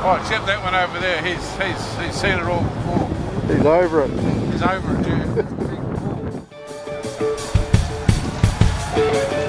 Oh, except that one over there, he's seen it all before. He's over it. He's over it, yeah.